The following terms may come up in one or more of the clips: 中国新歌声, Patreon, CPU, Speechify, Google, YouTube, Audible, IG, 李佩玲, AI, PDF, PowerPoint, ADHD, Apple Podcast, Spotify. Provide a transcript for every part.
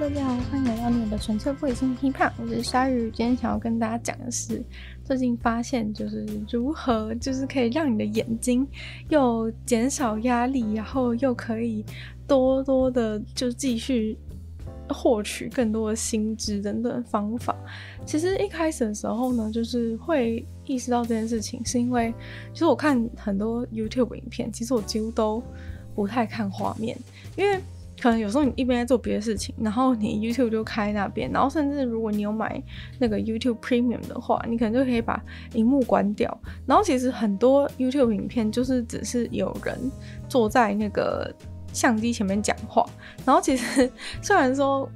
大家好，欢迎来到你的纯粹不理性批判，我是鲨鱼。今天想要跟大家讲的是，最近发现就是如何就是可以让你的眼睛又减少压力，然后又可以多多的就继续获取更多的新知等等方法。其实一开始的时候呢，就是会意识到这件事情，是因为其实我看很多 YouTube 影片，其实我几乎都不太看画面，因为可能有时候你一边在做别的事情，然后你 YouTube 就开那边，然后甚至如果你有买那个 YouTube Premium 的话，你可能就可以把荧幕关掉。然后其实很多 YouTube 影片就是只是有人坐在那个相机前面讲话，然后其实虽然说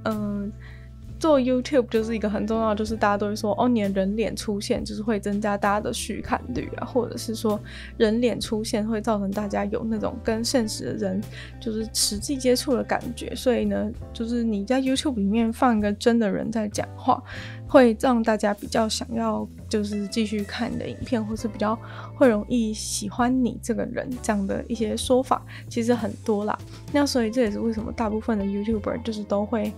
做 YouTube 就是一个很重要的，就是大家都会说哦，你的人脸出现就是会增加大家的续看率啊，或者是说人脸出现会造成大家有那种跟现实的人就是实际接触的感觉，所以呢就是你在 YouTube 里面放一个真的人在讲话，会让大家比较想要就是继续看你的影片，或是比较会容易喜欢你这个人，这样的一些说法其实很多啦。那所以这也是为什么大部分的 YouTuber 就是都会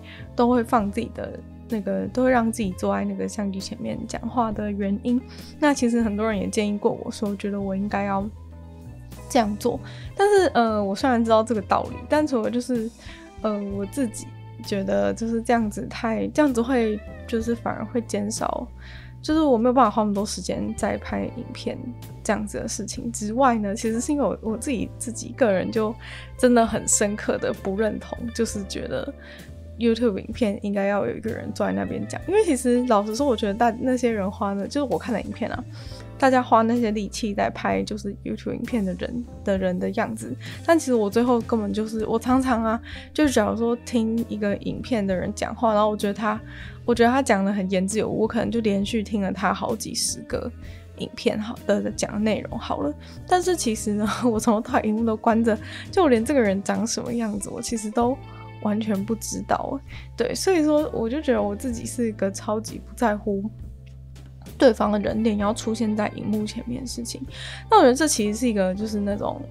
放自己的那个，都会让自己坐在那个相机前面讲话的原因。那其实很多人也建议过我说，觉得我应该要这样做，但是我虽然知道这个道理，但除了就是我自己觉得就是这样子会就是反而会减少，就是我没有办法花那么多时间在拍影片这样子的事情之外呢，其实是因为我自己个人就真的很深刻的不认同，就是觉得YouTube 影片应该要有一个人坐在那边讲，因为其实老实说，我觉得那些人花的，就是我看的影片啊，大家花那些力气在拍就是 YouTube 影片的人的样子，但其实我最后根本就是我常常啊，就假如说听一个影片的人讲话，然后我觉得他讲的很言之有物，我可能就连续听了他好几十个影片的讲的内容好了，但是其实呢，我从头到尾荧幕都关着，就我连这个人长什么样子，我其实都完全不知道。对，所以说我就觉得我自己是一个超级不在乎对方的人脸要出现在荧幕前面的事情。那我觉得这其实是一个就是那种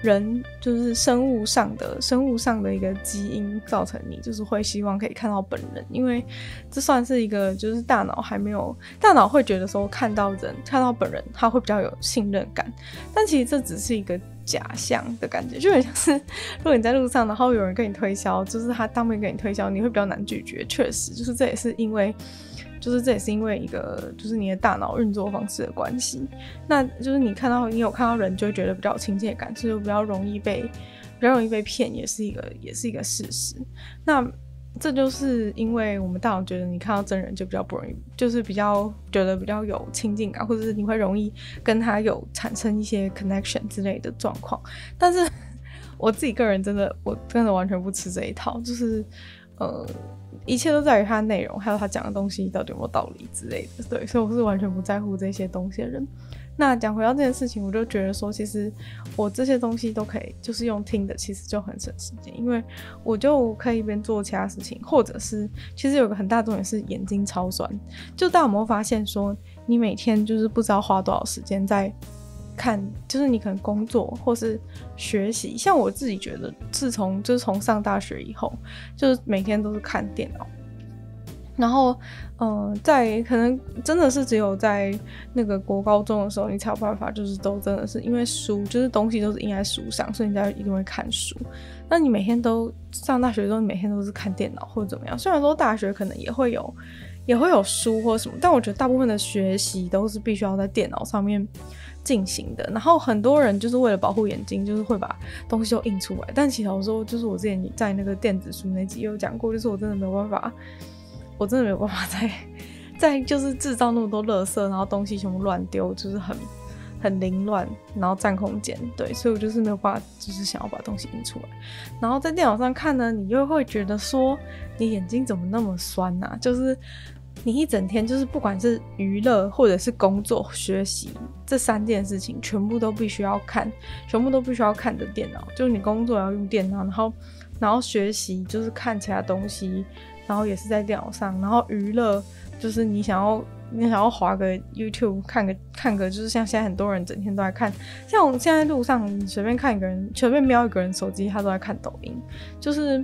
人就是生物上的一个基因造成你就是会希望可以看到本人，因为这算是一个就是大脑会觉得说看到本人他会比较有信任感，但其实这只是一个假象的感觉，就很像是如果你在路上，然后有人跟你推销，就是他当面跟你推销，你会比较难拒绝。确实，就是这也是因为一个就是你的大脑运作方式的关系。那就是你有看到人，就会觉得比较有亲切感，所以比较容易被骗，也是一个事实。那这就是因为我们大脑觉得你看到真人就比较不容易，就是比较觉得比较有亲近感，或者是你会容易跟他有产生一些 connection 之类的状况。但是我自己个人我真的完全不吃这一套，就是一切都在于他的内容，还有他讲的东西到底有没有道理之类的。对，所以我是完全不在乎这些东西的人。那讲回到这件事情，我就觉得说，其实我这些东西都可以，就是用听的，其实就很省时间，因为我就可以一边做其他事情，或者是其实有个很大重点是眼睛超酸。就大家有没有发现说，你每天就是不知道花多少时间在看，就是你可能工作或是学习，像我自己觉得，自从上大学以后，就是每天都是看电脑。然后在可能真的是只有在那个国高中的时候，你才有办法就是都真的是因为书，就是东西都是印在书上，所以你才一定会看书。那你每天都上大学之后，你每天都是看电脑或者怎么样，虽然说大学可能也会有书或什么，但我觉得大部分的学习都是必须要在电脑上面进行的。然后很多人就是为了保护眼睛，就是会把东西都印出来，但其实我说就是我之前在那个电子书那集有讲过，就是我真的没有办法再就是制造那么多垃圾，然后东西全部乱丢，就是很凌乱，然后占空间。对，所以我就是没有办法，就是想要把东西印出来。然后在电脑上看呢，你又会觉得说你眼睛怎么那么酸啊，就是你一整天就是不管是娱乐或者是工作学习这三件事情全部都必须要看着电脑，就是你工作要用电脑，然后学习就是看其他东西，然后也是在电脑上，然后娱乐就是你想要滑个 YouTube 看个，就是像现在很多人整天都在看，像我们现在路上你随便瞄一个人手机，他都在看抖音，就是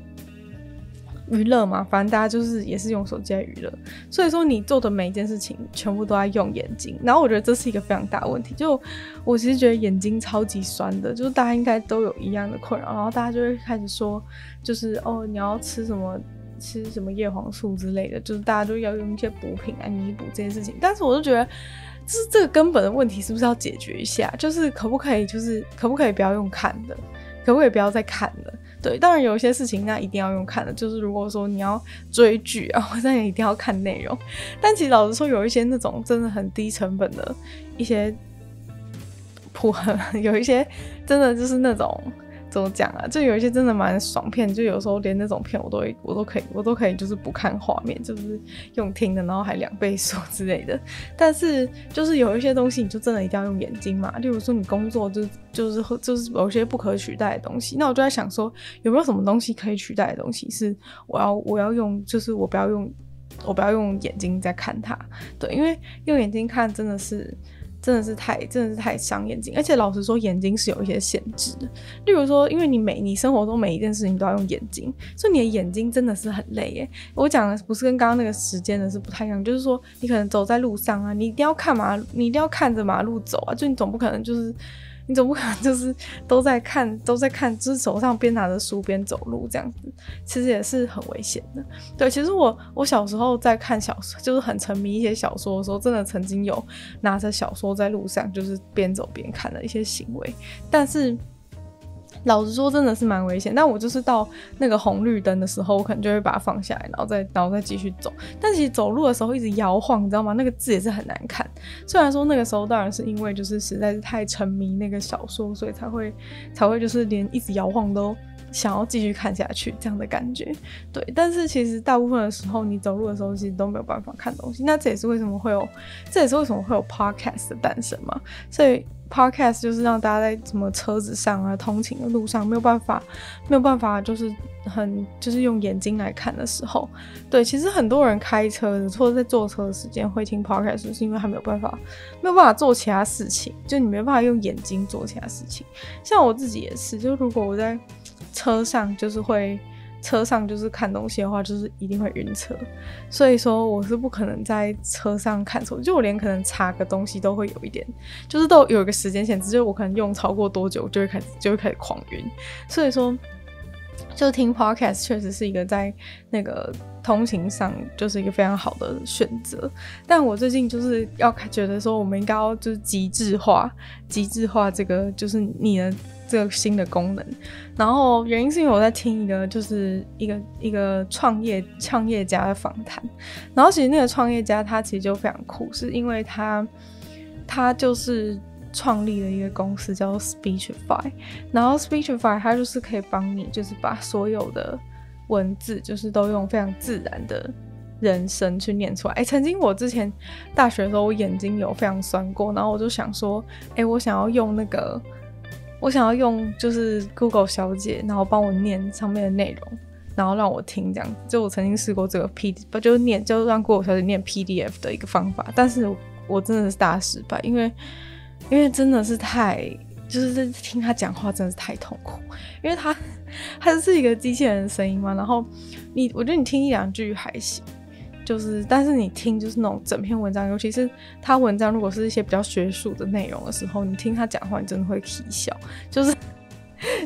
娱乐嘛，反正大家就是也是用手机来娱乐，所以说你做的每一件事情全部都在用眼睛，然后我觉得这是一个非常大的问题，就我其实觉得眼睛超级酸的，就是大家应该都有一样的困扰，然后大家就会开始说就是哦你要吃什么叶黄素之类的，就是大家都要用一些补品来弥补这件事情，但是我就觉得就是这个根本的问题是不是要解决一下，就是可不可以不要用看的，可不可以不要再看了？对，当然有一些事情那一定要用看的，就是如果说你要追剧啊，那你一定要看内容。但其实老实说，有一些那种真的很低成本的一些有一些真的就是那种怎么讲啊，就有一些真的蛮爽片，就有时候连那种片我都可以就是不看画面，就是用听的，然后还2倍速之类的。但是就是有一些东西你就真的一定要用眼睛嘛，例如说你工作就是有些不可取代的东西，那我就在想说有没有什么东西可以取代的东西是我要用，就是我不要用眼睛在看它。对，因为用眼睛看真的是太伤眼睛，而且老实说眼睛是有一些限制的，例如说因为你生活中每一件事情都要用眼睛，所以你的眼睛真的是很累耶。我讲的不是跟刚刚那个时间的是不太一样，就是说你可能走在路上啊，你一定要看着马路走啊，就你总不可能就是都在看，就是手上边拿着书边走路这样子，其实也是很危险的。对，其实我小时候在看小说，就是很沉迷一些小说的时候，真的曾经有拿着小说在路上就是边走边看的一些行为，但是老实说真的是蛮危险，但我就是到那个红绿灯的时候我可能就会把它放下来，然后再继续走，但其实走路的时候一直摇晃你知道吗，那个字也是很难看，虽然说那个时候当然是因为就是实在是太沉迷那个小说，所以才会就是连一直摇晃都想要继续看下去这样的感觉。对，但是其实大部分的时候你走路的时候其实都没有办法看东西，那这也是为什么会有 podcast 的诞生嘛，所以 podcast 就是让大家在什么车子上啊通勤的路上没有办法就是用眼睛来看的时候。对，其实很多人开车或者在坐车的时间会听 podcast 就是因为他没有办法做其他事情，就你没办法用眼睛做其他事情，像我自己也是，就如果我在车上就是看东西的话就是一定会晕车，所以说我是不可能在车上看手机，就我连可能查个东西都会有一点，就是都有一个时间限制，就我可能用超过多久就会开始狂晕，所以说就听 podcast 确实是一个在那个通勤上就是一个非常好的选择。但我最近就是要觉得说我们应该要就是极致化这个就是你的这个新的功能，然后原因是因为我在听一个就是一个创业家的访谈，然后其实那个创业家他其实就非常酷，是因为他就是创立了一个公司叫 Speechify， 然后 Speechify 它就是可以帮你就是把所有的文字就是都用非常自然的人声去念出来。曾经我之前大学的时候我眼睛有非常酸过，然后我就想说我想要用就是 Google 小姐然后帮我念上面的内容，然后让我听这样子，就我曾经试过这个 PDF 就让 Google 小姐念 PDF 的一个方法，但是我真的是大失败，因为真的是就是听他讲话真的是太痛苦，因为他就是一个机器人的声音嘛，然后我觉得你听一两句还行，就是但是你听就是那种整篇文章，尤其是他文章如果是一些比较学术的内容的时候，你听他讲话你真的会起笑，就是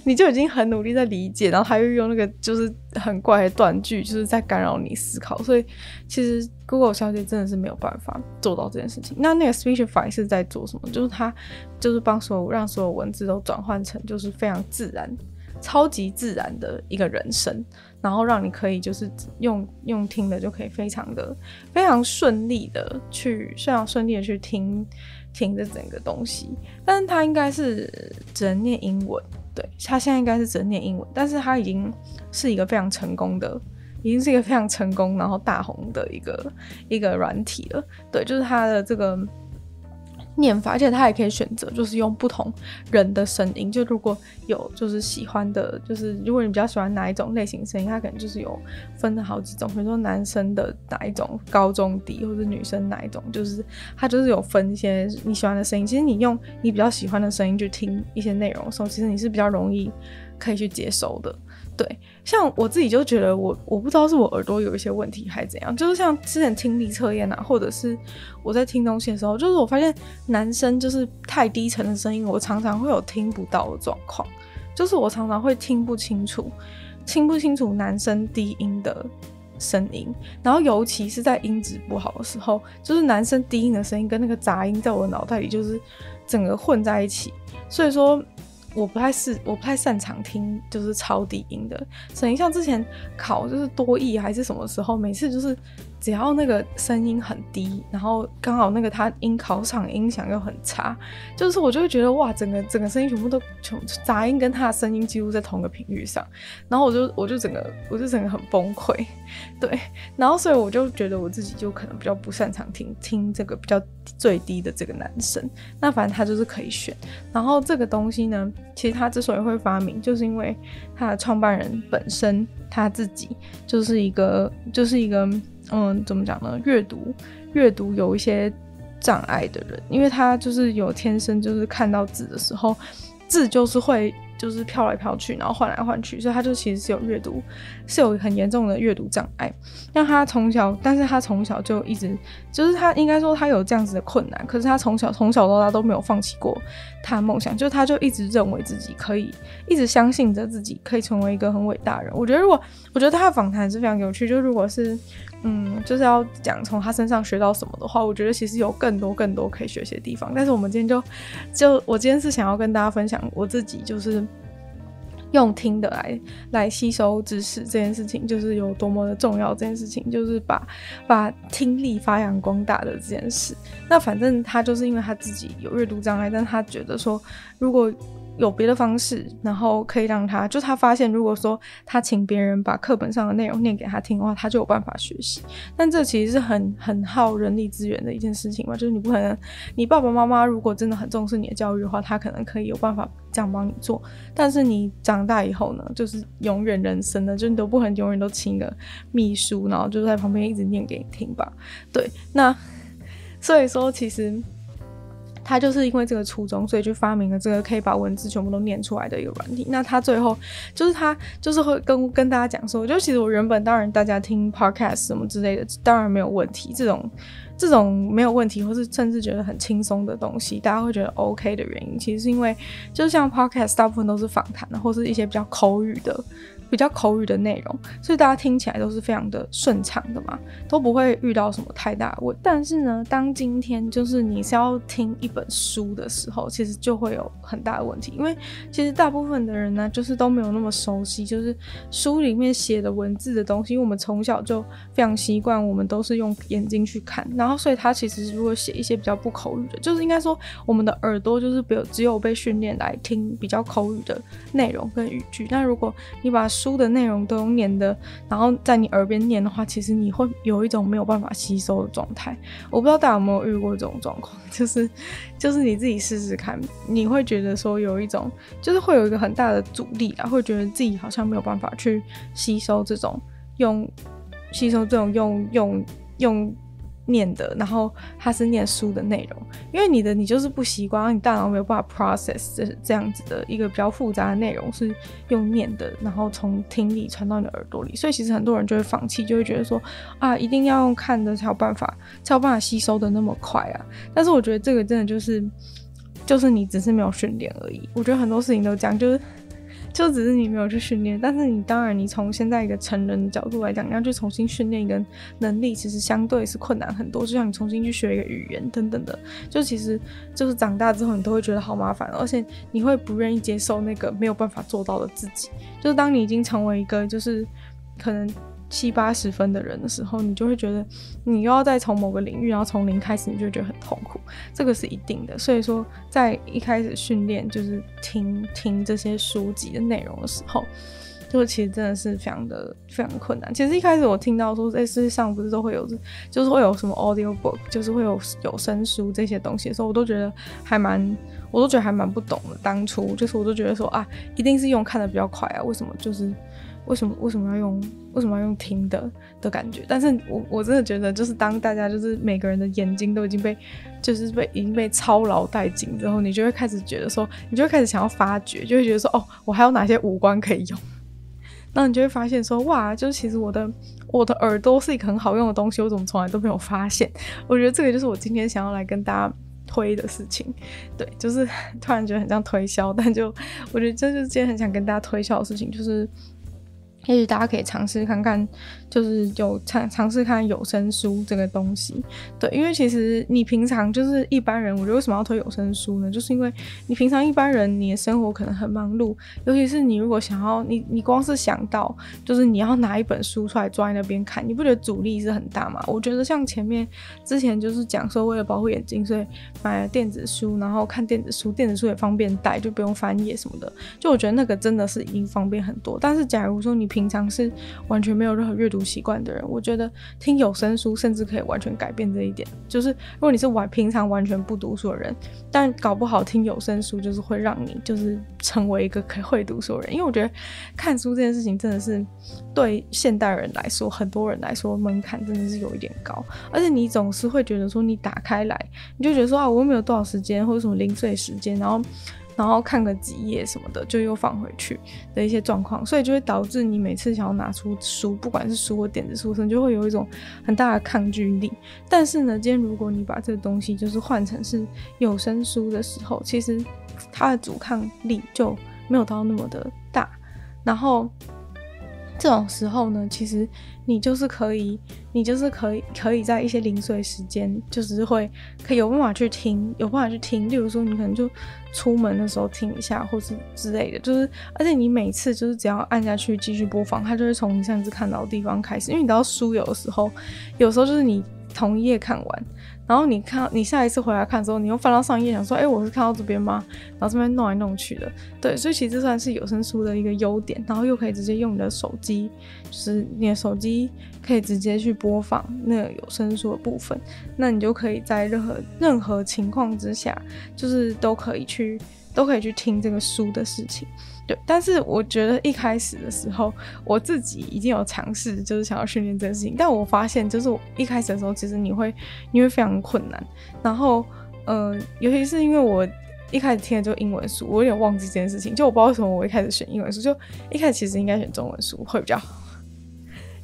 你就已经很努力在理解，然后他又用那个就是很怪的断句就是在干扰你思考，所以其实 Google 小姐真的是没有办法做到这件事情。那个 Speechify 是在做什么，就是他就是让所有文字都转换成就是非常自然超级自然的一个人声，然后让你可以就是用听的就可以非常顺利的去听这整个东西，但是它应该是只能念英文，对，它现在应该是只能念英文，但是它已经是一个非常成功然后大红的一个软体了，对，就是它的这个念法，而且他也可以选择就是用不同人的声音，就如果有就是喜欢的，就是如果你比较喜欢哪一种类型声音，他可能就是有分了好几种，比如说男生的哪一种高中低，或者女生哪一种，就是他就是有分一些你喜欢的声音，其实你用你比较喜欢的声音去听一些内容的时候，其实你是比较容易可以去接收的。对，像我自己就觉得我不知道是我耳朵有一些问题还是怎样，就是像之前听力测验啊，或者是我在听东西的时候，就是我发现男生就是太低沉的声音，我常常会有听不到的状况，就是我常常会听不清楚男生低音的声音，然后尤其是在音质不好的时候，就是男生低音的声音跟那个杂音在我脑袋里就是整个混在一起，所以说我不太擅长听就是超低音的声音。像之前考就是多益还是什么时候，每次就是只要那个声音很低，然后刚好那个他考场音响又很差，就是我就会觉得哇，整个声音全部都杂音跟他的声音几乎在同个频率上，然后我就整个很崩溃，对，然后所以我就觉得我自己就可能比较不擅长听这个比较最低的这个男生。那反正他就是可以选，然后这个东西呢，其实他之所以会发明，就是因为他的创办人本身他自己就是一个怎么讲呢？阅读有一些障碍的人，因为他就是有天生就是看到字的时候，字就是会就是飘来飘去，然后换来换去，所以他就其实是有很严重的阅读障碍。但是他从小就一直就是他应该说他有这样子的困难，可是他从小到大都没有放弃过他的梦想，就是他就一直认为自己可以，一直相信着自己可以成为一个很伟大的人。我觉得他的访谈是非常有趣，就如果是就是要讲从他身上学到什么的话，我觉得其实有更多可以学习的地方。但是我们今天我今天是想要跟大家分享我自己就是用听的来吸收知识这件事情，就是有多么的重要，这件事情就是把听力发扬光大的这件事。那反正他就是因为他自己有阅读障碍，但他觉得说如果有别的方式，然后可以让他，就他发现如果说他请别人把课本上的内容念给他听的话，他就有办法学习。但这其实是很耗人力资源的一件事情嘛，就是你不可能，你爸爸妈妈如果真的很重视你的教育的话，他可能可以有办法这样帮你做，但是你长大以后呢，就是永远人生的，就你都不可能永远都请个秘书，然后就在旁边一直念给你听吧。对，那所以说其实他就是因为这个初衷，所以就发明了这个可以把文字全部都念出来的一个软体。那他最后就是他就是会跟大家讲说，就其实我原本当然大家听 podcast 什么之类的当然没有问题，这种没有问题或是甚至觉得很轻松的东西，大家会觉得 OK 的原因，其实是因为就像 podcast 大部分都是访谈或是一些比较口语的内容，所以大家听起来都是非常的顺畅的嘛，都不会遇到什么太大的问题。但是呢，当今天就是你是要听一本书的时候，其实就会有很大的问题，因为其实大部分的人呢，就是都没有那么熟悉就是书里面写的文字的东西，因为我们从小就非常习惯我们都是用眼睛去看，然后所以他其实如果写一些比较不口语的，就是应该说我们的耳朵就是只有被训练来听比较口语的内容跟语句，但如果你把书的内容都用念的，然后在你耳边念的话，其实你会有一种没有办法吸收的状态。我不知道大家有没有遇过这种状况，就是你自己试试看，你会觉得说有一种就是会有一个很大的阻力啦，会觉得自己好像没有办法去吸收这种用念的，然后它是念书的内容，因为你就是不习惯，你大脑没有办法 process 这样子的一个比较复杂的内容是用念的，然后从听力传到你的耳朵里，所以其实很多人就会放弃，就会觉得说啊，一定要用看的才有办法吸收的那么快啊。但是我觉得这个真的就是你只是没有训练而已。我觉得很多事情都这样，就只是你没有去训练，但是你当然你从现在一个成人的角度来讲，你要去重新训练一个能力，其实相对是困难很多，就像你重新去学一个语言等等的，就其实就是长大之后你都会觉得好麻烦，而且你会不愿意接受那个没有办法做到的自己，就是当你已经成为一个就是可能70-80分的人的时候，你就会觉得你又要再从某个领域然后从零开始，你就会觉得很痛苦，这个是一定的。所以说在一开始训练就是听这些书籍的内容的时候，就其实真的是非常困难。其实一开始我听到说世界上不是都会有就是会有什么 audiobook 就是会有有声书这些东西的时候，我都觉得还蛮不懂的。当初就是我都觉得说啊，一定是用看的比较快啊，为什么要用听的感觉。但是我真的觉得就是当大家就是每个人的眼睛都已经被操劳殆尽之后，你就会开始想要发掘，就会觉得说哦，我还有哪些五官可以用，那你就会发现说，哇，就是其实我的耳朵是一个很好用的东西，我怎么从来都没有发现。我觉得这个就是我今天想要来跟大家推的事情。对，就是突然觉得很像推销，但就我觉得这就是今天很想跟大家推销的事情，就是也许大家可以尝试看看，就是尝试看有声书这个东西。对，因为其实你平常就是一般人，我觉得为什么要推有声书呢？就是因为你平常一般人，你的生活可能很忙碌，尤其是你如果想要你光是想到就是你要拿一本书出来抓在那边看，你不觉得阻力是很大吗？我觉得像之前就是讲说为了保护眼睛，所以买了电子书，然后看电子书也方便带，就不用翻页什么的，就我觉得那个真的是已经方便很多。但是假如说你平常是完全没有任何阅读习惯的人，我觉得听有声书甚至可以完全改变这一点。就是如果你是平常完全不读书的人，但搞不好听有声书就是会让你就是成为一个会读书的人。因为我觉得看书这件事情真的是对现代人来说，很多人来说门槛真的是有一点高，而且你总是会觉得说你打开来你就觉得说啊，我又没有多少时间，或者什么零碎时间，然后看个几页什么的就又放回去的一些状况，所以就会导致你每次想要拿出书，不管是书或电子书，就会有一种很大的抗拒力。但是呢，今天如果你把这个东西就是换成是有声书的时候，其实它的阻抗力就没有到那么的大。然后这种时候呢，其实你就是可以在一些零碎时间，就是可以有办法去听，例如说你可能就出门的时候听一下，或是之类的，就是而且你每次就是只要按下去继续播放，它就会从你上次看到的地方开始。因为你知道书有时候就是你同一页看完，然后你下一次回来看之后，你又翻到上一页，想说，我是看到这边吗？然后这边弄来弄去的。对，所以其实算是有声书的一个优点，然后又可以直接用你的手机，就是你的手机可以直接去播放那个有声书的部分，那你就可以在任何情况之下，就是都可以去听这个书的事情。对，但是我觉得一开始的时候，我自己已经有尝试，就是想要训练这个事情，但我发现就是我一开始的时候，其实你会非常困难。然后，尤其是因为我一开始听的就英文书，我有点忘记这件事情，就我不知道为什么我一开始选英文书，就一开始其实应该选中文书会比较好。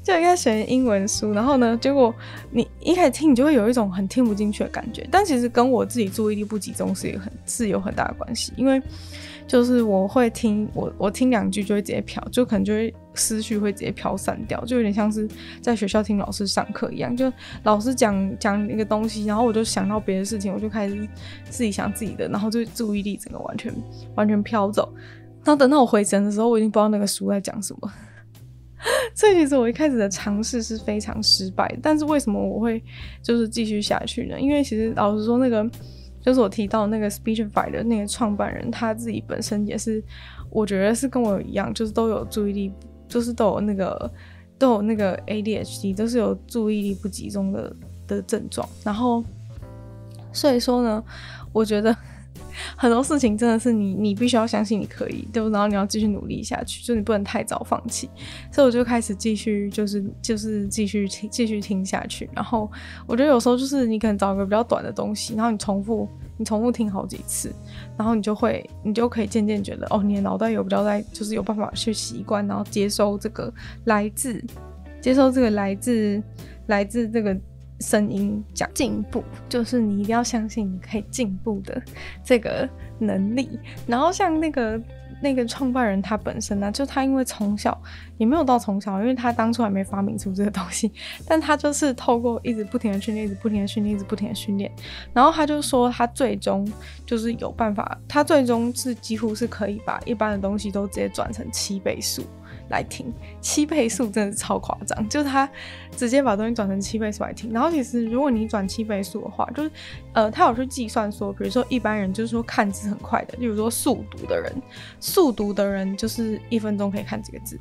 就应该选英文书，然后呢，结果你一开始听，你就会有一种很听不进去的感觉。但其实跟我自己注意力不集中是有很大的关系，因为就是我会听，我听两句就会直接飘，就可能就会思绪会直接飘散掉，就有点像是在学校听老师上课一样，就老师讲一个东西，然后我就想到别的事情，我就开始自己想自己的，然后就注意力整个完全飘走。然后等到我回神的时候，我已经不知道那个书在讲什么。所以其实我一开始的尝试是非常失败的，但是为什么我会就是继续下去呢？因为其实老实说，那个就是我提到那个 Speechify 的那个创办人，他自己本身也是，我觉得是跟我一样，就是都有注意力，就是都有那个 ADHD， 都是有注意力不集中的症状。然后所以说呢，我觉得很多事情真的是你必须要相信你可以，对不对？然后你要继续努力下去，就你不能太早放弃。所以我就开始继续，就是继续听下去。然后我觉得有时候就是你可能找一个比较短的东西，然后你重复听好几次，然后你就可以渐渐觉得，哦，你的脑袋有比较就是有办法去习惯，然后接收这个来自这个声音讲进步，就是你一定要相信你可以进步的这个能力。然后像那个创办人他本身呢，就他因为从小也没有到从小，因为他当初还没发明出这个东西，但他就是透过一直不停的训练，一直不停的训练，然后他就说他最终就是有办法，他最终是几乎是可以把一般的东西都直接转成7倍速。来听，7倍速真的是超夸张，就是他直接把东西转成7倍速来听。然后其实如果你转7倍速的话，就是他有去计算说，比如说一般人就是说看字很快的，例如说速读的人就是1分钟可以看几个字，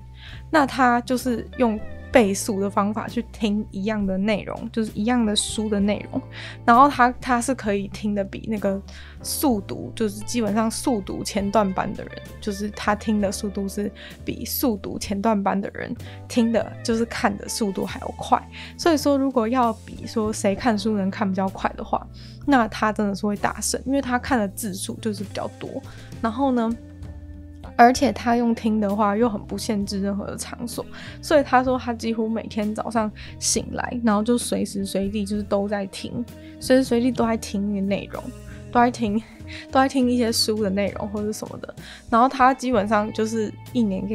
那他就是用倍速的方法去听一样的内容，就是一样的书的内容，然后他是可以听的比那个速读，就是基本上速读前段班的人，就是他听的速度是比速读前段班的人听的就是看的速度还要快。所以说如果要比说谁看书能看比较快的话，那他真的是会大胜，因为他看的字数就是比较多。然后呢，而且他用听的话又很不限制任何的场所，所以他说他几乎每天早上醒来，然后就随时随地就是都在听，随时随地都在听那个内容，都在听一些书的内容或者什么的。然后他基本上就是一年都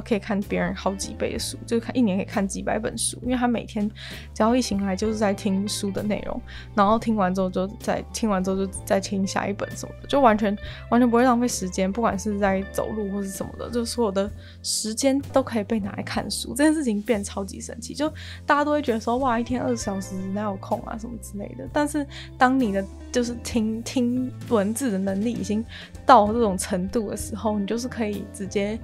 可以看别人好几倍的书，就是一年可以看几百本书，因为他每天只要一醒来就是在听书的内容，然后听完之后就再听下一本什么的，就完全不会浪费时间，不管是在走路或是什么的，就所有的时间都可以被拿来看书。这件事情变超级神奇，就大家都会觉得说哇一天20小时哪有空啊什么之类的，但是当你的就是听文字的能力已经到这种程度的时候，你就是可以直接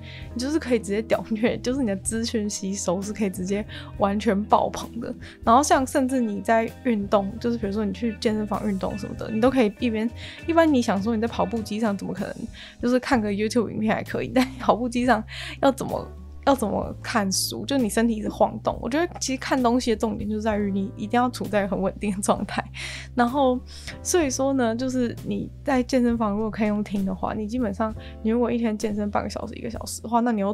屌虐，就是你的资讯吸收是可以直接完全爆棚的。然后像甚至你在运动，就是比如说你去健身房运动什么的，你都可以一般你想说你在跑步机上怎么可能就是看个 YouTube 影片还可以，但跑步机上要怎么看书，就你身体一直晃动。我觉得其实看东西的重点就在于你一定要处在很稳定的状态，然后所以说呢，就是你在健身房如果可以用听的话，你基本上你如果一天健身半个小时1个小时的话，那你又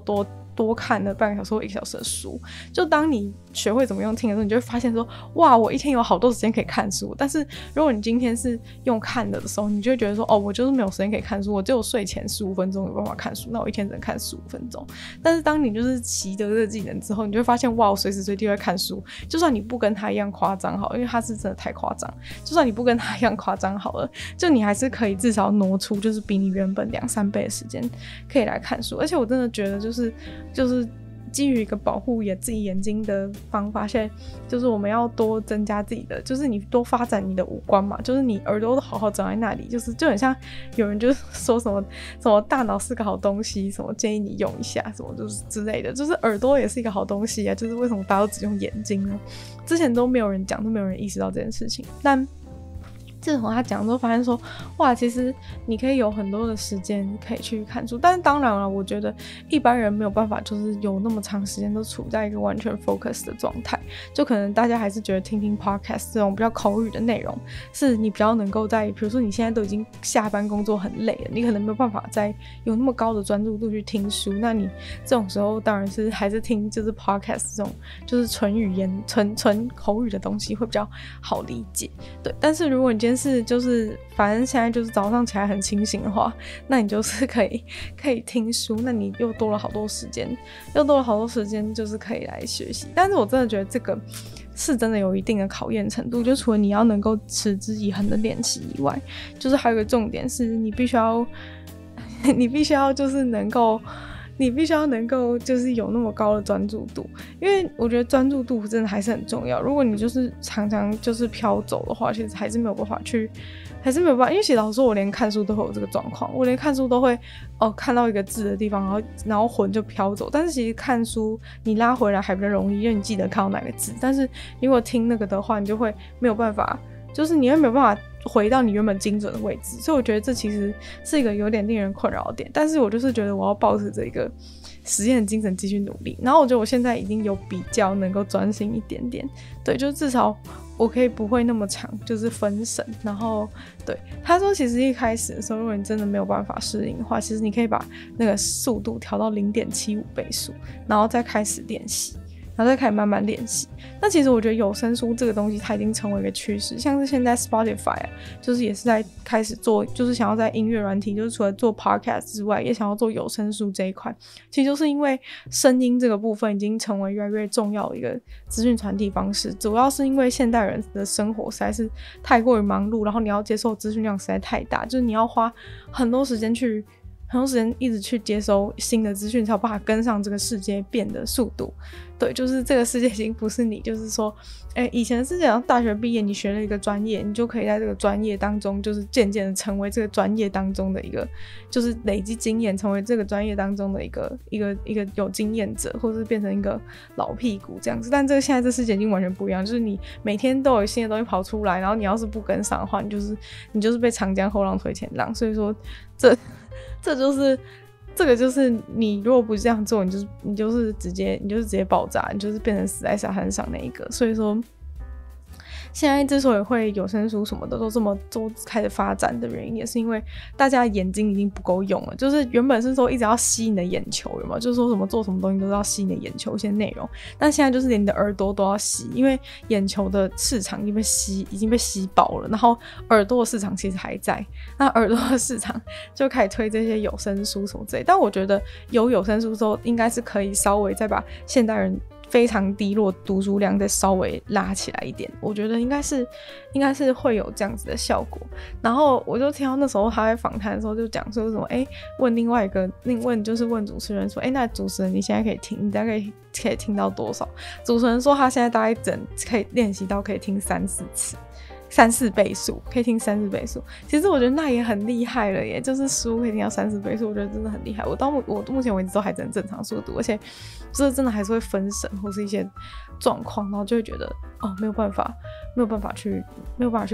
多看了半个小时或1个小时的书。就当你学会怎么用听的时候，你就会发现说哇我一天有好多时间可以看书。但是如果你今天是用看的时候，你就会觉得说哦我就是没有时间可以看书，我只有睡前15分钟有办法看书，那我一天只能看15分钟。但是当你就是习得这个技能之后，你就会发现哇我随时随地会看书，就算你不跟他一样夸张好了，因为他是真的太夸张，就算你不跟他一样夸张好了，就你还是可以至少挪出就是比你原本2-3倍的时间可以来看书。而且我真的觉得就是基于一个保护自己眼睛的方法，现在就是我们要多增加自己的，就是你多发展你的五官嘛，就是你耳朵都好好长在那里，就很像有人就是说什么大脑是个好东西，什么建议你用一下什么就是之类的，就是耳朵也是一个好东西啊，就是为什么大家都只用眼睛呢？之前都没有人讲，都没有人意识到这件事情，但自从他讲之后发现说哇其实你可以有很多的时间可以去看书。但是当然了，我觉得一般人没有办法就是有那么长时间都处在一个完全 focus 的状态，就可能大家还是觉得听 podcast 这种比较口语的内容是你比较能够在，比如说你现在都已经下班工作很累了，你可能没有办法再有那么高的专注度去听书，那你这种时候当然是还是听就是 podcast 这种就是纯语言纯口语的东西会比较好理解。对，但是如果你今天是就是反正现在就是早上起来很清醒的话，那你就是可以听书，那你又多了好多时间就是可以来学习。但是我真的觉得这个是真的有一定的考验程度，就除了你要能够持之以恒的练习以外，就是还有一个重点是你必须要能够就是有那么高的专注度，因为我觉得专注度真的还是很重要。如果你就是常常就是飘走的话，其实还是没有办法去，因为其实老实说我连看书都会有这个状况，我连看书都会看到一个字的地方然后魂就飘走。但是其实看书你拉回来还比较容易，因为你记得看到哪个字，但是如果听那个的话，你就会没有办法，就是你会没有办法回到你原本精准的位置，所以我觉得这其实是一个有点令人困扰的点。但是我就是觉得我要抱着这个实验的精神继续努力，然后我觉得我现在已经有比较能够专心一点点，对，就至少我可以不会那么长就是分神。然后对他说其实一开始的时候，如果你真的没有办法适应的话，其实你可以把那个速度调到 0.75 倍速，然后再开始练习，然后再开始慢慢练习。那其实我觉得有声书这个东西它已经成为一个趋势，像是现在 Spotify 啊，就是也是在开始做，就是想要在音乐软体，就是除了做 podcast 之外也想要做有声书这一块。其实就是因为声音这个部分已经成为越来越重要的一个资讯传递方式，主要是因为现代人的生活实在是太过于忙碌，然后你要接受资讯量实在太大，就是你要花很多时间一直去接收新的资讯，才有办法跟上这个世界变的速度。对，就是这个世界已经不是你就是说以前的世界，然后大学毕业你学了一个专业，你就可以在这个专业当中就是渐渐的成为这个专业当中的一个，就是累积经验成为这个专业当中的一个有经验者，或是变成一个老屁股这样子。但这个现在这世界已经完全不一样，就是你每天都有新的东西跑出来，然后你要是不跟上的话，你就是被长江后浪推前浪。所以说这个就是你如果不这样做，你就是直接爆炸，你就是变成死在沙滩上那一个。所以说现在之所以会有声书什么的都这么都开始发展的原因，也是因为大家眼睛已经不够用了。就是原本是说一直要吸你的眼球，有没有？就是说什么做什么东西都要吸你的眼球一些内容，但现在就是连你的耳朵都要吸，因为眼球的市场已经被吸饱了，然后耳朵的市场其实还在，那耳朵的市场就开始推这些有声书什么之类。但我觉得有声书之后，应该是可以稍微再把现代人非常低落读书量再稍微拉起来一点，我觉得应该是会有这样子的效果。然后我就听到那时候他在访谈的时候就讲说什么，问另外一个问主持人说，那主持人你现在可以听到多少？主持人说他现在大概可以练习到可以听3-4次。3-4倍速可以听3-4倍速，其实我觉得那也很厉害了耶，就是书可以听到3-4倍速，我觉得真的很厉害。我目前为止都还在正常速度，而且这真的还是会分神或是一些状况，然后就会觉得没有办法去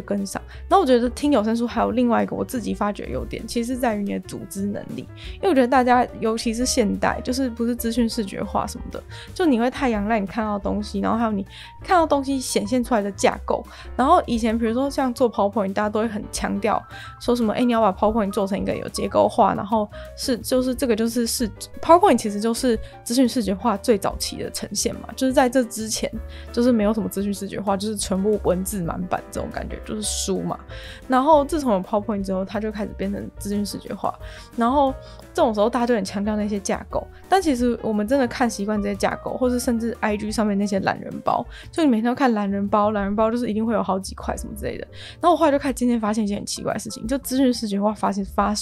跟上。然后我觉得听有声书还有另外一个我自己发觉优点，其实在于你的组织能力，因为我觉得大家尤其是现代，就是不是资讯视觉化什么的，就你会太仰赖你看到的东西，然后还有你看到东西显现出来的架构。然后以前比如说像做 PowerPoint， 大家都会很强调说什么你要把 PowerPoint 做成一个有结构化，然后就是 PowerPoint 其实就是资讯视觉化最早期的呈现嘛，就是在这之前就是没有什么资讯视觉化，就是全部文字满版这种感觉，就是书嘛。然后自从有 PowerPoint 之后，它就开始变成资讯视觉化，然后这种时候大家就很强调那些架构，但其实我们真的看习惯这些架构，或是甚至 IG 上面那些懒人包，就你每天都看懒人包就是一定会有好几块什么之类的。然后我后来就开始渐渐发现一件很奇怪的事情，就资讯视觉化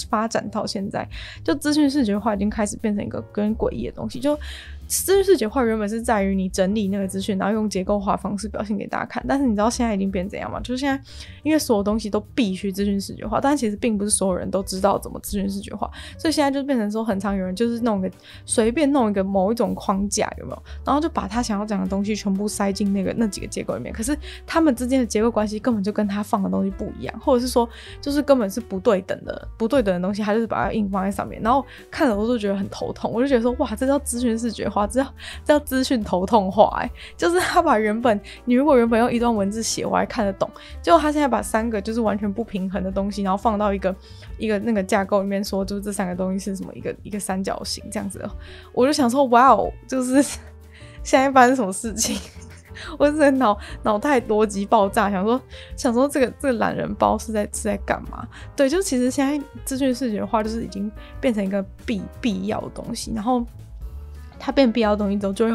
发展到现在，就资讯视觉化已经开始变成一个跟诡异的东西。就资讯视觉化原本是在于你整理那个资讯，然后用结构化方式表现给大家看，但是你知道现在已经变怎样吗？就是现在因为所有东西都必须资讯视觉化，但其实并不是所有人都知道怎么资讯视觉化，所以现在就变成说很常有人就是随便弄一个某一种框架，有没有？然后就把他想要讲的东西全部塞进那几个结构里面，可是他们之间的结构关系根本就跟他放的东西不一样，或者是说就是根本是不对等的东西，他就是把它硬放在上面。然后看了我就觉得很头痛，我就觉得说哇，这叫资讯视觉化，这叫资讯头痛化。就是他把你如果原本用一段文字写我还看得懂，结果他现在把三个就是完全不平衡的东西，然后放到一个那个架构里面，说就是这三个东西是什么一个三角形这样子的。我就想说哇哦，就是现在发生什么事情？我真的脑袋逻辑爆炸，想说这个懒人包是在干嘛？对，就其实现在资讯视觉化就是已经变成一个必要的东西，然后它变必要的东西之后，就会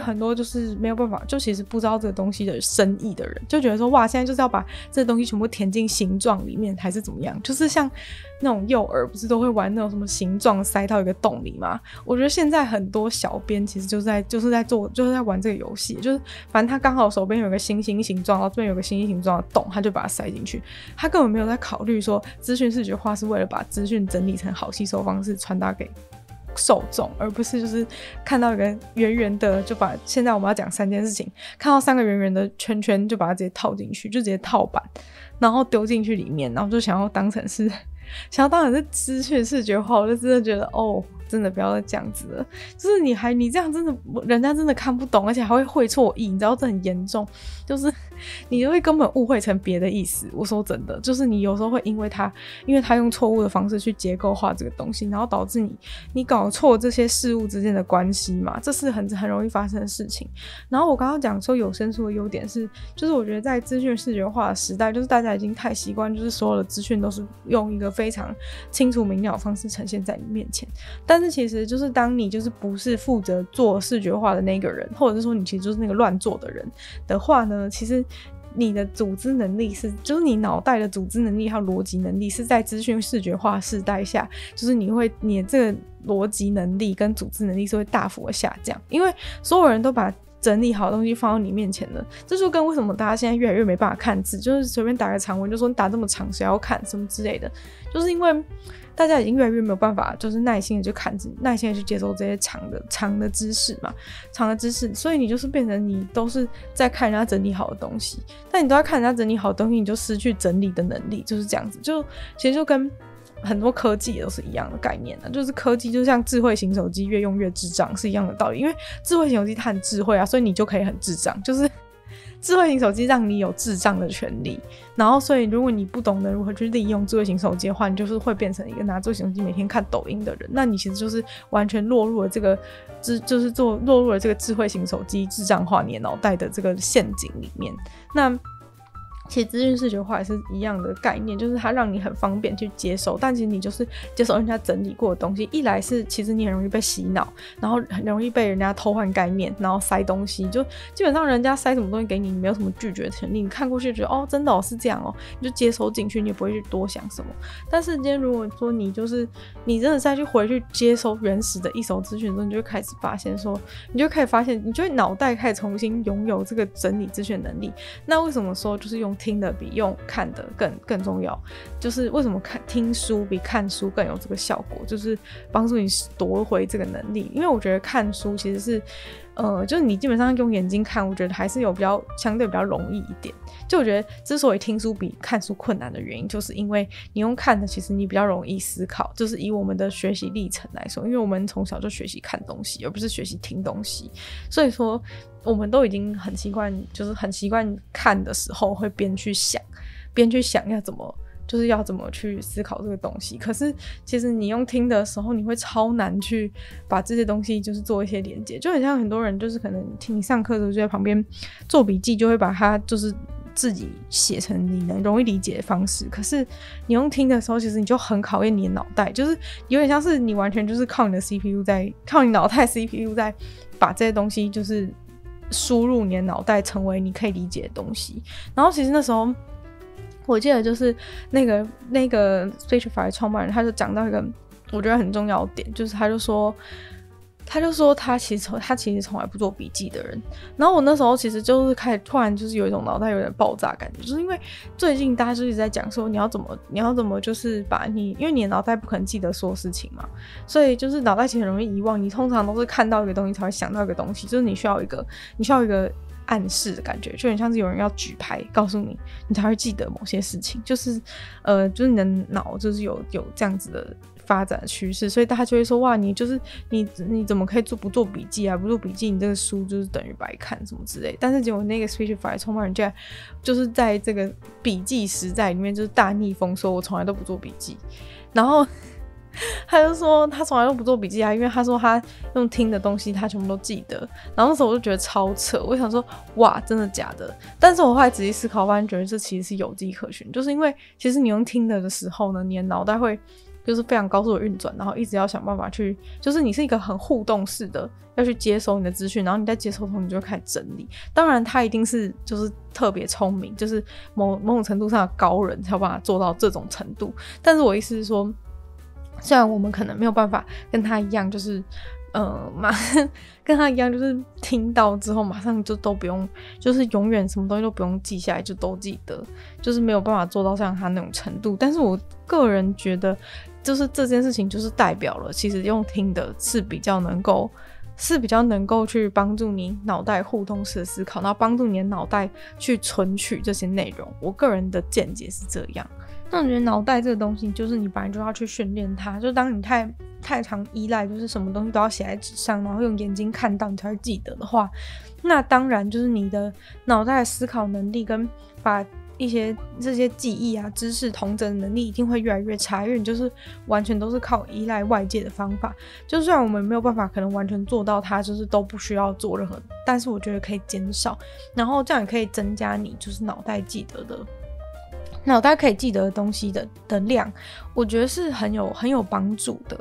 很多就是没有办法，就其实不知道这个东西的深意的人，就觉得说哇，现在就是要把这东西全部填进形状里面还是怎么样，就是像那种幼儿不是都会玩那种什么形状塞到一个洞里吗？我觉得现在很多小编其实就是在玩这个游戏，就是反正他刚好手边有个星星形状，然后这边有个星星形状的洞，他就把它塞进去，他根本没有在考虑说资讯视觉化是为了把资讯整理成好吸收方式传达给受众，而不是就是看到一个圆圆的就把现在我们要讲三件事情，看到3个圆圆的圈圈就把它直接套进去，就直接套板然后丢进去里面，然后就想要当成是资讯视觉化。我就真的觉得真的不要再这样子了，就是你这样真的人家真的看不懂，而且还会错意，你知道这很严重，就是你就会根本误会成别的意思。我说真的，就是你有时候会因为他用错误的方式去结构化这个东西，然后导致你搞错这些事物之间的关系嘛，这是很容易发生的事情。然后我刚刚讲说有声书的优点是，就是我觉得在资讯视觉化的时代，就是大家已经太习惯就是所有的资讯都是用一个非常清楚明了的方式呈现在你面前，但是其实就是当你就是不是负责做视觉化的那个人，或者是说你其实就是那个乱做的人的话呢，其实你的组织能力就是你脑袋的组织能力还有逻辑能力是在资讯视觉化时代下，就是你的这个逻辑能力跟组织能力是会大幅的下降，因为所有人都把整理好的东西放到你面前了。这就跟为什么大家现在越来越没办法看字，就是随便打个长文就说你打这么长谁要看什么之类的，就是因为大家已经越来越没有办法就是耐心的去看字，耐心的去接受这些长的知识嘛，所以你就是变成你都是在看人家整理好的东西，但你都在看人家整理好的东西，你就失去整理的能力，就是这样子。就其实就跟很多科技也都是一样的概念啊，就是科技就像智慧型手机越用越智障是一样的道理，因为智慧型手机它很智慧啊，所以你就可以很智障，就是智慧型手机让你有智障的权利，然后所以如果你不懂得如何去利用智慧型手机的话，你就是会变成一个拿智慧型手机每天看抖音的人，那你其实就是完全落入了这个落入了这个智慧型手机智障化你的脑袋的这个陷阱里面。那其实资讯视觉化也是一样的概念，就是它让你很方便去接受，但其实你就是接受人家整理过的东西，一来是其实你很容易被洗脑，然后很容易被人家偷换概念，然后塞东西，就基本上人家塞什么东西给你，你没有什么拒绝的权利，你看过去觉得哦真的哦是这样哦，你就接收进去，你也不会去多想什么。但是今天如果说你就是你真的再去回去接收原始的一手资讯的时候，你就会开始发现说，你就开始发现你就会脑袋开始重新拥有这个整理资讯能力。那为什么说就是用听的比用看的更重要，就是为什么听书比看书更有这个效果，就是帮助你夺回这个能力。因为我觉得看书其实是就是你基本上用眼睛看，我觉得还是有比较相对比较容易一点。就我觉得之所以听书比看书困难的原因，就是因为你用看的，其实你比较容易思考。就是以我们的学习历程来说，因为我们从小就学习看东西，而不是学习听东西，所以说我们都已经很习惯，就是很习惯看的时候会边去想，边去想要怎么去思考这个东西。可是其实你用听的时候，你会超难去把这些东西就是做一些连接，就很像很多人就是可能听你上课的时候就在旁边做笔记，就会把它就是自己写成你能容易理解的方式。可是你用听的时候，其实你就很考验你的脑袋，就是有点像是你完全就是靠你的 CPU 在靠你脑袋 CPU 在把这些东西就是输入你的脑袋成为你可以理解的东西。然后其实那时候我记得就是那个 Speechify 创办人，他就讲到一个我觉得很重要的点，就是他就说他其实从来不做笔记的人。然后我那时候其实就是开始突然就是有一种脑袋有点爆炸感觉，就是因为最近大家就一直在讲说你要怎么就是把你，因为你的脑袋不可能记得所有事情嘛，所以就是脑袋其实很容易遗忘，你通常都是看到一个东西才会想到一个东西，就是你需要一个暗示的感觉，就很像是有人要举牌告诉你，你才会记得某些事情。就是就是你的脑就是有这样子的发展趋势，所以大家就会说哇，你怎么可以不做笔记啊？不做笔记，你这个书就是等于白看什么之类的。但是结果那个 Speechify 创办人家就是在这个笔记时代里面就是大逆风，说我从来都不做笔记，然后他就说他从来都不做笔记啊，因为他说他用听的东西他全部都记得。然后那时候我就觉得超扯，我想说哇真的假的。但是我后来仔细思考，发现觉得这其实是有迹可循，就是因为其实你用听的时候呢，你的脑袋会就是非常高速的运转，然后一直要想办法去，就是你是一个很互动式的要去接收你的资讯，然后你在接收的时候你就开始整理。当然他一定是就是特别聪明，就是某种程度上的高人才有办法做到这种程度。但是我意思是说，虽然我们可能没有办法跟他一样，就是跟他一样，就是听到之后马上就都不用，就是永远什么东西都不用记下来就都记得，就是没有办法做到像他那种程度。但是我个人觉得，就是这件事情就是代表了，其实用听的是比较能够去帮助你脑袋互动式的思考，然后帮助你的脑袋去存取这些内容。我个人的见解是这样。那我觉得脑袋这个东西，就是你本来就要去训练它，就当你太常依赖就是什么东西都要写在纸上，然后用眼睛看到你才会记得的话，那当然就是你的脑袋的思考能力跟把一些这些记忆啊知识统整能力一定会越来越差，因为你就是完全都是靠依赖外界的方法。就算我们没有办法可能完全做到它就是都不需要做任何，但是我觉得可以减少，然后这样也可以增加你就是脑袋可以记得的东西的量，我觉得是很有帮助的。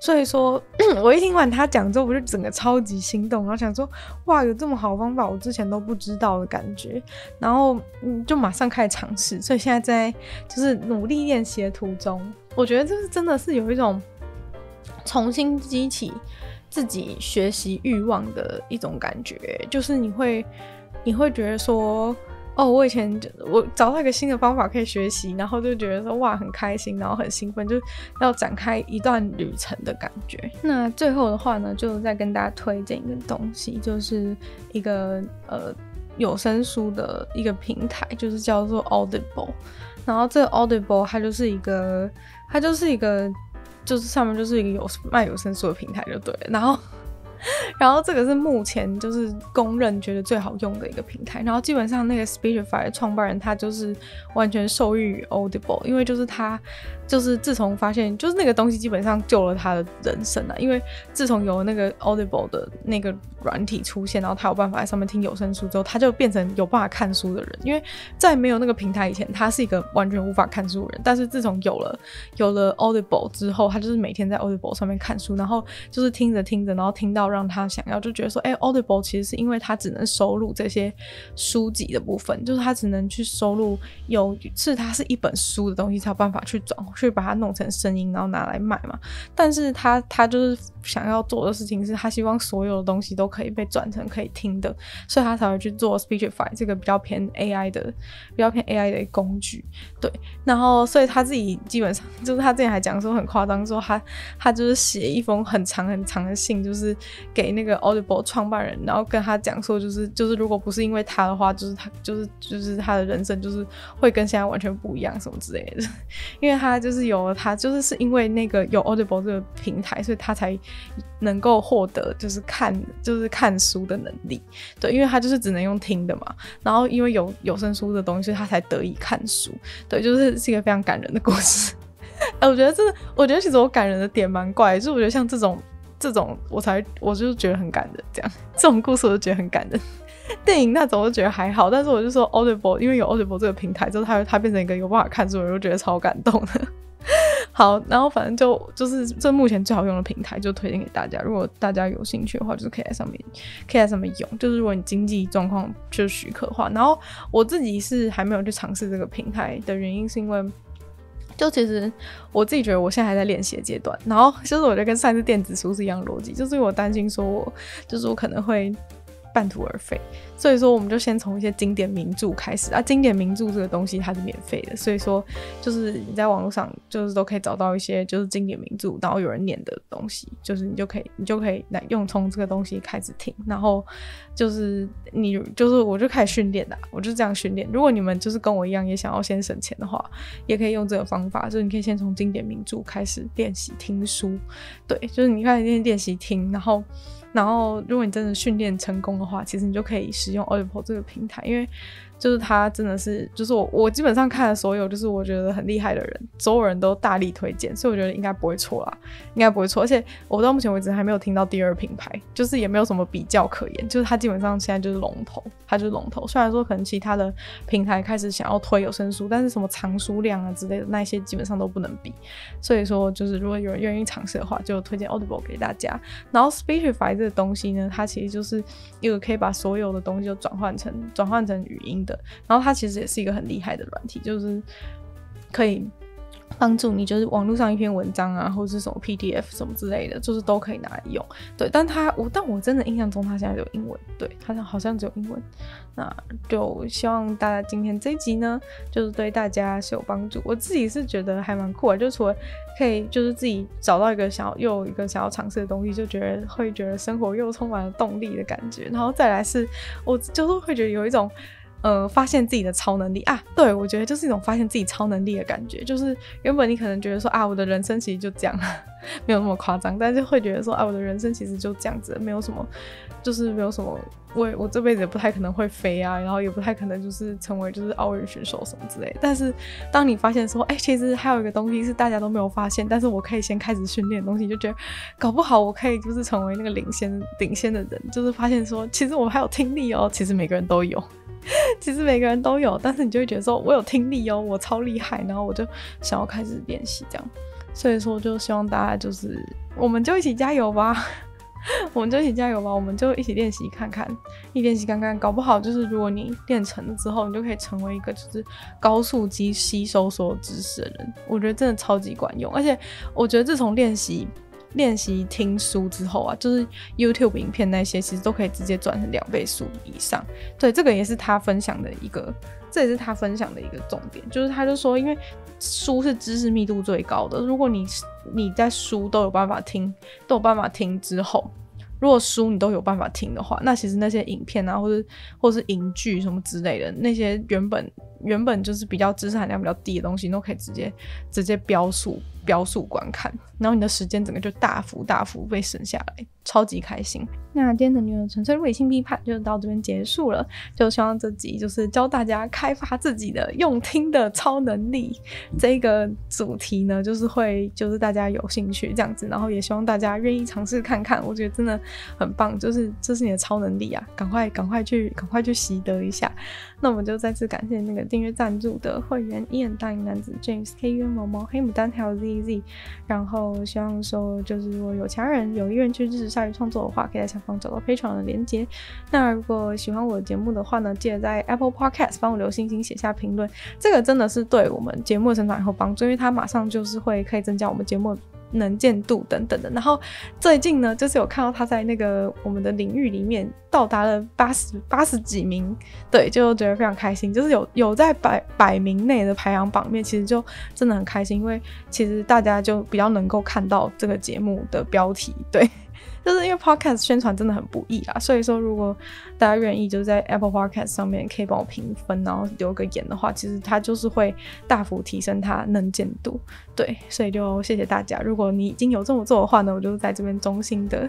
所以说我一听完他讲之后，我就整个超级心动，然后想说哇有这么好的方法，我之前都不知道的感觉。然后就马上开始尝试，所以现在在就是努力练习的途中。我觉得这是真的是有一种重新激起自己学习欲望的一种感觉，就是你会觉得说哦，我以前我找到一个新的方法可以学习，然后就觉得说哇很开心，然后很兴奋，就要展开一段旅程的感觉。那最后的话呢，就再跟大家推荐一个东西，就是一个有声书的一个平台，就是叫做 Audible。 然后这个 Audible 它就是一个就是上面就是一个有卖有声书的平台就对了。然后然后这个是目前就是公认觉得最好用的一个平台。然后基本上那个 Speechify 的创办人他就是完全受益于 Audible， 因为就是他就是自从发现就是那个东西基本上救了他的人生啊，因为自从有那个 Audible 的那个软体出现，然后他有办法在上面听有声书之后，他就变成有办法看书的人。因为在没有那个平台以前他是一个完全无法看书的人，但是自从有了 Audible 之后，他就是每天在 Audible 上面看书，然后就是听着听着，然后听到让他想要，就觉得说Audible 其实是因为他只能收录这些书籍的部分，就是他只能去收录它是一本书的东西才有办法去转去把它弄成声音然后拿来卖嘛。但是他就是想要做的事情是他希望所有的东西都可以被转成可以听的，所以他才会去做 Speechify 这个比较偏 AI 的工具。对，然后所以他自己基本上就是他之前还讲说很夸张，说他就是写一封很长很长的信，就是给那个 Audible 创办人，然后跟他讲说就是如果不是因为他的话，就是他的人生就是会跟现在完全不一样什么之类的。因为他就是有了他就是因为那个有 Audible 这个平台，所以他才能够获得就是看书的能力。对，因为他就是只能用听的嘛，然后因为有有声书的东西，所以他才得以看书。对，就是是一个非常感人的故事。我觉得其实我感人的点蛮怪的，就是我觉得像这种我就觉得很感人，这样这种故事我就觉得很感人。电影那种我就觉得还好，但是我就说 Audible， 因为有 Audible 这个平台之后，它变成一个有办法看书的人，我就觉得超感动的。好，然后反正就是这目前最好用的平台就推荐给大家，如果大家有兴趣的话，就是可以在上面用，就是如果你经济状况就许可的话。然后我自己是还没有去尝试这个平台的原因是因为就其实我自己觉得我现在还在练习的阶段，然后就是我觉得跟上次电子书是一样的逻辑，就是我担心说我可能会半途而废，所以说我们就先从一些经典名著开始啊。经典名著这个东西它是免费的，所以说就是你在网络上就是都可以找到一些就是经典名著，然后有人念的东西，就是你就可以来用从这个东西开始听，然后就是我就开始训练啦，我就这样训练。如果你们就是跟我一样也想要先省钱的话，也可以用这个方法，就是你可以先从经典名著开始练习听书。对，就是你开始练习听，然后如果你真的训练成功的话，其实你就可以使用 Audible 这个平台，因为就是它真的是就是我基本上看了所有就是我觉得很厉害的人，所有人都大力推荐，所以我觉得应该不会错啦，应该不会错。而且我到目前为止还没有听到第二品牌，就是也没有什么比较可言，就是它基本上现在就是龙头，它就是龙头。虽然说可能其他的平台开始想要推有声书，但是什么藏书量啊之类的那些基本上都不能比，所以说就是如果有人愿意尝试的话，就推荐 Audible 给大家。然后 Speechify 这个东西呢，它其实就是一个可以把所有的东西就转换成语音，然后它其实也是一个很厉害的软体，就是可以帮助你就是网络上一篇文章啊，或是什么 PDF 什么之类的，就是都可以拿来用。对，但我真的印象中它现在有英文，对，它好像只有英文。那就希望大家今天这一集呢，就是对大家是有帮助。我自己是觉得还蛮酷的，就除了可以就是自己找到一个又有一个想要尝试的东西，就觉得生活又充满了动力的感觉。然后再来是我就是会觉得有一种发现自己的超能力啊。对，我觉得就是一种发现自己超能力的感觉，就是原本你可能觉得说啊，我的人生其实就这样，没有那么夸张，但是会觉得说啊，我的人生其实就这样子，没有什么我这辈子也不太可能会飞啊，然后也不太可能就是成为就是奥运选手什么之类的。但是当你发现说其实还有一个东西是大家都没有发现，但是我可以先开始训练的东西，就觉得搞不好我可以就是成为那个领先的人，就是发现说其实我还有听力哦，其实每个人都有但是你就会觉得说我有听力哦，我超厉害，然后我就想要开始练习这样。所以说就希望大家就是我们就一起加油吧，我们就一起练习看看，搞不好就是如果你练成了之后，你就可以成为一个就是高速吸收所有知识的人。我觉得真的超级管用，而且我觉得自从练习听书之后啊，就是 YouTube 影片那些其实都可以直接转成2倍速以上。对，这个也是他分享的一个重点，就是他就说因为书是知识密度最高的，如果你在书都有办法听之后，如果书你都有办法听的话，那其实那些影片啊或是影剧什么之类的，那些原本就是比较知识含量比较低的东西，你都可以直接标速观看，然后你的时间整个就大幅被省下来，超级开心。那今天的女友纯粹理性批判就到这边结束了，就希望这集就是教大家开发自己的用听的超能力这个主题呢，就是大家有兴趣这样子，然后也希望大家愿意尝试看看，我觉得真的很棒，就是这是你的超能力啊，赶快去习得一下。那我们就再次感谢那个订阅赞助的会员Ian、大龄男子 James、K 渊、毛毛、黑牡丹还有 ZZ， 然后希望说就是如果有其他人有意愿去支持鲨鱼创作的话，可以在下方找到 Patreon 的连结。那如果喜欢我的节目的话呢，记得在 Apple Podcast 帮我留星星写下评论，这个真的是对我们节目的成长有帮助，因为它马上就是会可以增加我们节目能见度等等的。然后最近呢就是有看到他在那个我们的领域里面到达了80几名，对，就觉得非常开心，就是有在百名内的排行榜面，其实就真的很开心，因为其实大家就比较能够看到这个节目的标题，对，就是因为 podcast 宣传真的很不易啦，所以说如果大家愿意就在 Apple Podcast 上面可以帮我评分，然后留个言的话，其实它就是会大幅提升它能见度，对，所以就谢谢大家，如果你已经有这么做的话呢，我就在这边衷心的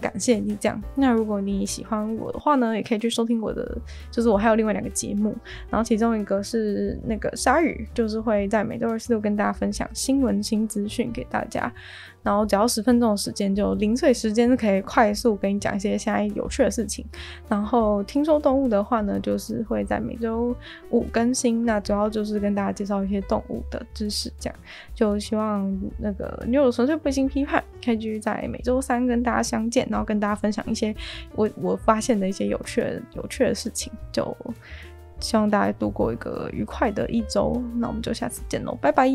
感谢你这样。那如果你喜欢我的话呢，也可以去收听我的，就是我还有另外2个节目，然后其中一个是那个鲨鱼，就是会在每周2、4、6跟大家分享新闻新资讯给大家，然后只要10分钟的时间，就零碎时间可以快速跟你讲一些现在有趣的事情。然后听说动物的话呢，就是会在每周5更新，那主要就是跟大家介绍一些动物的知识这样。就希望那个女友纯粹不经批判可以继续在每周3跟大家相见，然后跟大家分享一些我发现的一些有趣的事情，就希望大家度过一个愉快的一周，那我们就下次见咯，拜拜。